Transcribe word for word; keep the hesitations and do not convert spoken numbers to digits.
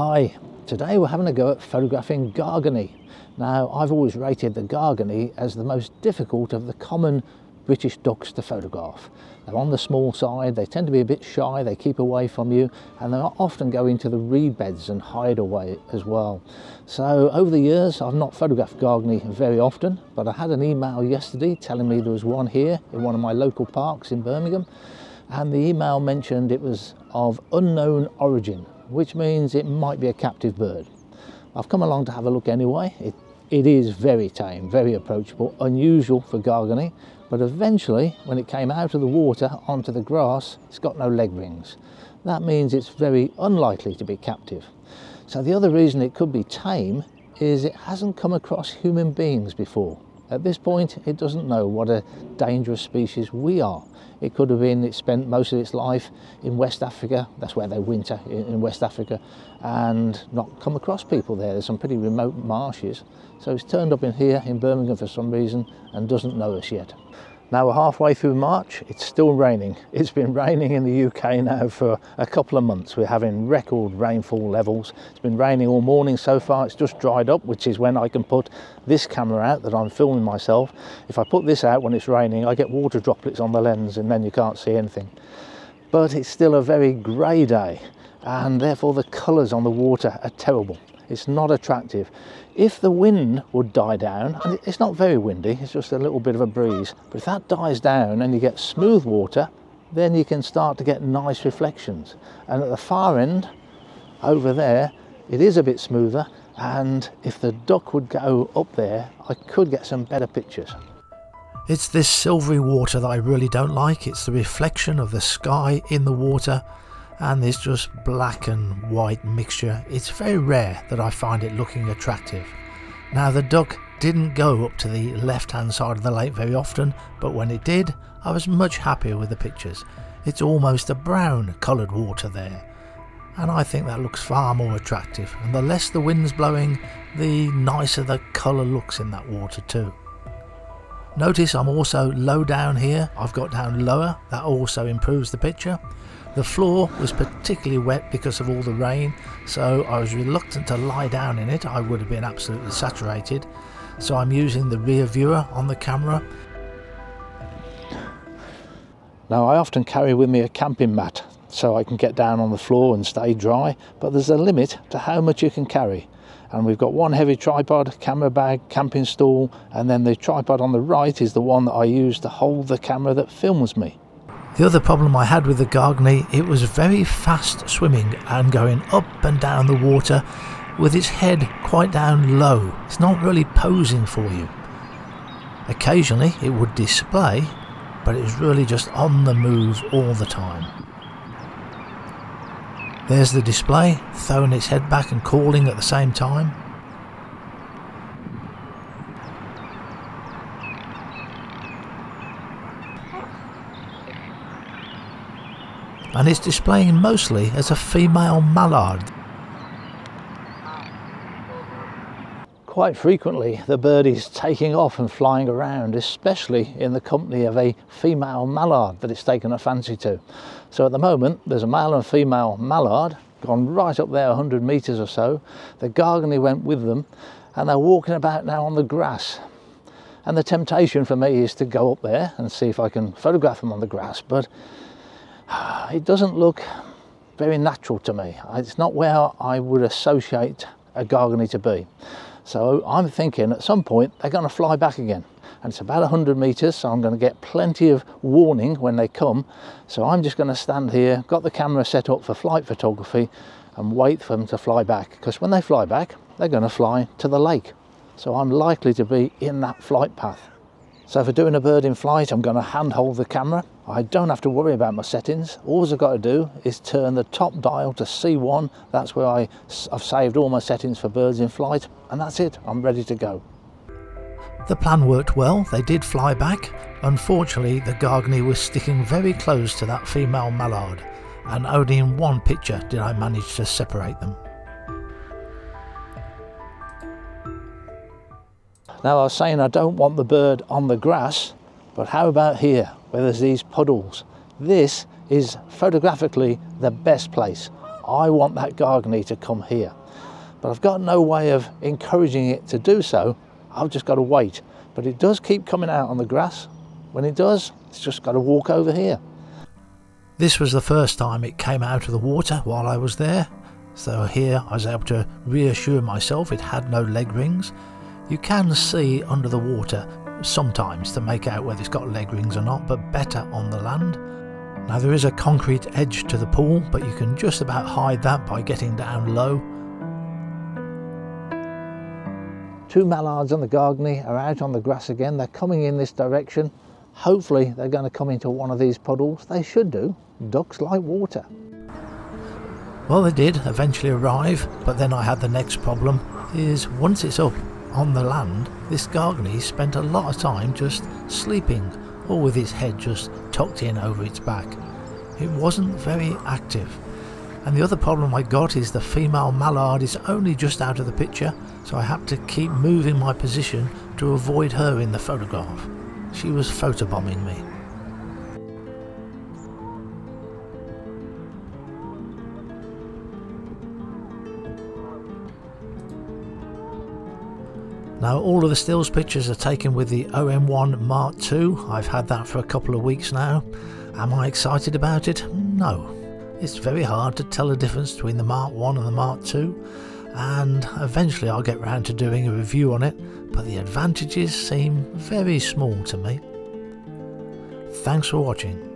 Hi, today we're having a go at photographing Garganey. Now, I've always rated the Garganey as the most difficult of the common British ducks to photograph. They're on the small side, they tend to be a bit shy, they keep away from you, and they often go into the reed beds and hide away as well. So over the years, I've not photographed Garganey very often, but I had an email yesterday telling me there was one here in one of my local parks in Birmingham, and the email mentioned it was of unknown origin, which means it might be a captive bird. I've come along to have a look anyway. It, it is very tame, very approachable, unusual for Garganey, but eventually when it came out of the water onto the grass, it's got no leg rings. That means it's very unlikely to be captive. So the other reason it could be tame is it hasn't come across human beings before. At this point, it doesn't know what a dangerous species we are. It could have been, it spent most of its life in West Africa, that's where they winter, in West Africa, and not come across people there. There's some pretty remote marshes. So it's turned up in here in Birmingham for some reason and doesn't know us yet. Now we're halfway through March, it's still raining. It's been raining in the U K now for a couple of months. We're having record rainfall levels. It's been raining all morning so far. It's just dried up, which is when I can put this camera out that I'm filming myself. If I put this out when it's raining, I get water droplets on the lens and then you can't see anything. But it's still a very grey day and therefore the colours on the water are terrible. It's not attractive. If the wind would die down, and it's not very windy, it's just a little bit of a breeze, but if that dies down and you get smooth water, then you can start to get nice reflections. And at the far end, over there, it is a bit smoother, and if the duck would go up there, I could get some better pictures. It's this silvery water that I really don't like. It's the reflection of the sky in the water, and this just black and white mixture. It's very rare that I find it looking attractive. Now the duck didn't go up to the left hand side of the lake very often, but when it did, I was much happier with the pictures. It's almost a brown coloured water there, and I think that looks far more attractive, and the less the wind's blowing, the nicer the colour looks in that water too. Notice I'm also low down here. I've got down lower, that also improves the picture. The floor was particularly wet because of all the rain, so I was reluctant to lie down in it. I would have been absolutely saturated. So I'm using the rear viewer on the camera. Now I often carry with me a camping mat so I can get down on the floor and stay dry, but there's a limit to how much you can carry. And we've got one heavy tripod, camera bag, camping stool, and then the tripod on the right is the one that I use to hold the camera that films me. The other problem I had with the Garganey, it was very fast swimming and going up and down the water with its head quite down low. It's not really posing for you. Occasionally it would display, but it was really just on the move all the time. There's the display, throwing its head back and calling at the same time. And it's displaying mostly as a female mallard. Quite frequently the bird is taking off and flying around, especially in the company of a female mallard that it's taken a fancy to. So at the moment there's a male and female mallard gone right up there one hundred metres or so. The Garganey went with them and they're walking about now on the grass. And the temptation for me is to go up there and see if I can photograph them on the grass, but it doesn't look very natural to me. It's not where I would associate a Garganey to be. So I'm thinking at some point they're going to fly back again, and it's about one hundred metres, so I'm going to get plenty of warning when they come. So I'm just going to stand here, got the camera set up for flight photography, and wait for them to fly back, because when they fly back they're going to fly to the lake, so I'm likely to be in that flight path. So for doing a bird in flight, I'm going to handhold the camera. I don't have to worry about my settings. All I've got to do is turn the top dial to C one. That's where I, I've saved all my settings for birds in flight, and that's it, I'm ready to go. The plan worked well, they did fly back. Unfortunately, the Garganey was sticking very close to that female mallard, and only in one picture did I manage to separate them. Now I was saying I don't want the bird on the grass, but how about here, where there's these puddles? This is photographically the best place. I want that Garganey to come here, but I've got no way of encouraging it to do so. I've just got to wait. But it does keep coming out on the grass. When it does, it's just got to walk over here. This was the first time it came out of the water while I was there, so here I was able to reassure myself it had no leg rings. You can see under the water sometimes to make out whether it's got leg rings or not, but better on the land. Now there is a concrete edge to the pool, but you can just about hide that by getting down low. Two mallards and the Garganey are out on the grass again. They're coming in this direction. Hopefully they're going to come into one of these puddles. They should do. Ducks like water. Well, they did eventually arrive, but then I had the next problem, is once it's up on the land, this Garganey spent a lot of time just sleeping, or with its head just tucked in over its back. It wasn't very active. And the other problem I got is the female mallard is only just out of the picture, so I had to keep moving my position to avoid her in the photograph. She was photobombing me. Now all of the stills pictures are taken with the O M one Mark two. I've had that for a couple of weeks now. Am I excited about it? No. It's very hard to tell the difference between the Mark one and the Mark two, and eventually I'll get round to doing a review on it, but the advantages seem very small to me. Thanks for watching.